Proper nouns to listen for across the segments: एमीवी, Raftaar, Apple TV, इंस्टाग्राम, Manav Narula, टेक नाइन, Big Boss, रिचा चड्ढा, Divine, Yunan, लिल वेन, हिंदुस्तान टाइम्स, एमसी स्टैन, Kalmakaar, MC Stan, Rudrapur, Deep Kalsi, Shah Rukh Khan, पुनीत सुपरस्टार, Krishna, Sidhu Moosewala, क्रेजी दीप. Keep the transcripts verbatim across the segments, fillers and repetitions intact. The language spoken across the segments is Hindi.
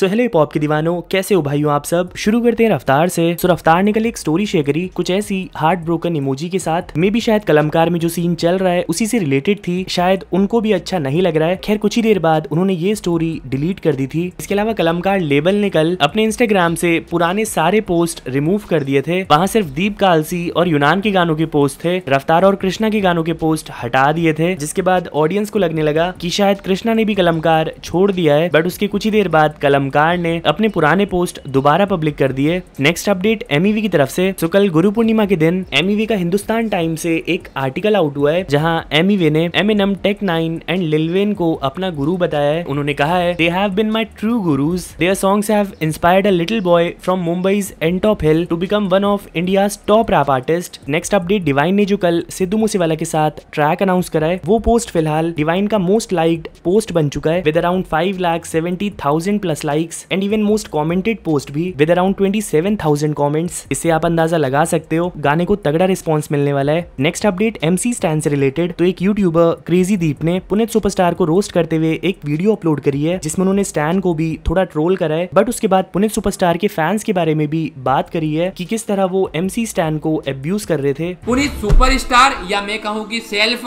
सो हेलो हिप हॉप के दीवानों, कैसे हो भाइयों आप सब। शुरू करते हैं रफ्तार से। सो रफ्तार ने कल एक स्टोरी शेयर करी कुछ ऐसी हार्ट ब्रोकन इमोजी के साथ, मे भी शायद कलमकार में जो सीन चल रहा है उसी से रिलेटेड थी, शायद उनको भी अच्छा नहीं लग रहा है। खैर कुछ ही देर बाद उन्होंने ये स्टोरी डिलीट कर दी थी। इसके अलावा कलमकार लेबल ने कल अपने इंस्टाग्राम से पुराने सारे पोस्ट रिमूव कर दिए थे। वहाँ सिर्फ दीप कालसी और यूनान के गानों के पोस्ट थे, रफ्तार और कृष्णा के गानों के पोस्ट हटा दिए थे, जिसके बाद ऑडियंस को लगने लगा कि शायद कृष्णा ने भी कलमकार छोड़ दिया है। बट उसके कुछ ही देर बाद कलमकार ने अपने पुराने पोस्ट दोबारा पब्लिक कर दिए। नेक्स्ट अपडेट एमीवी की तरफ से। तो कल गुरु पूर्णिमा के दिन एमीवी का हिंदुस्तान टाइम्स से एक आर्टिकल आउट हुआ है, जहां एमीवे ने एम एंड एम टेक नाइन and लिल वेन को अपना गुरु बताया है। उन्होंने कहा है, they have been my true gurus, their songs have inspired a little boy from Mumbai's and top hill to become one of India's top rap artist. Next update Divine ने जो कल सिद्धू मूसेवाला के साथ ट्रैक अनाउंस करा है, वो पोस्ट फिलहाल डिवाइन का मोस्ट लाइक्ड पोस्ट बन चुका है with around five lakh seventy thousand plus likes and even most commented post भी with around twenty seven thousand comments. इससे आप अंदाजा लगा सकते हो गाने को तगड़ा रिस्पॉन्स मिलने वाला है। नेक्स्ट अपडेट एमसी स्टैन से रिलेटेड। तो एक यूट्यूबर क्रेजी दीप ने पुनीत सुपरस्टार को रोस्ट करते हुए एक वीडियो अपलोड करी है, जिसमें उन्होंने स्टैन को भी थोड़ा ट्रोल करा है, बट उसके बाद पुनीत सुपरस्टार के फैंस के बारे में भी बात करी है कि किस तरह वो एमसी स्टैन को अब्यूज कर रहे थे। पुनीत सुपरस्टार, या मैं कहूँ कि सेल्फ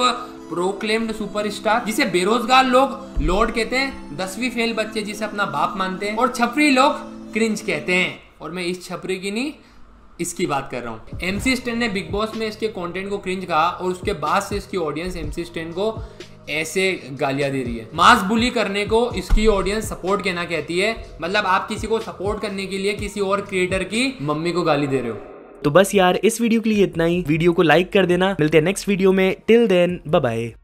प्रोक्लेम्ड सुपरस्टार, जिसे बेरोजगार लोग लॉर्ड कहते हैं, दसवीं फेल बच्चे जिसे अपना बाप मानते हैं, और छपरी लोग क्रिंज कहते हैं। और मैं इस छपरी की नहीं, इसकी बात कर रहा हूँ। एमसी स्टैन ने बिग बॉस में इसके कंटेंट को क्रिंज कहा, और उसके बाद से इसकी ऑडियंस एमसी स्टैन को ऐसे गालियाँ दे रही है। मास बुली करने को इसकी ऑडियंस सपोर्ट कहना कहती है, मतलब आप किसी को सपोर्ट करने के लिए किसी और क्रिएटर की मम्मी को गाली दे रहे हो। तो बस यार, इस वीडियो के लिए इतना ही। वीडियो को लाइक कर देना। मिलते हैं नेक्स्ट वीडियो में। Till then bye bye.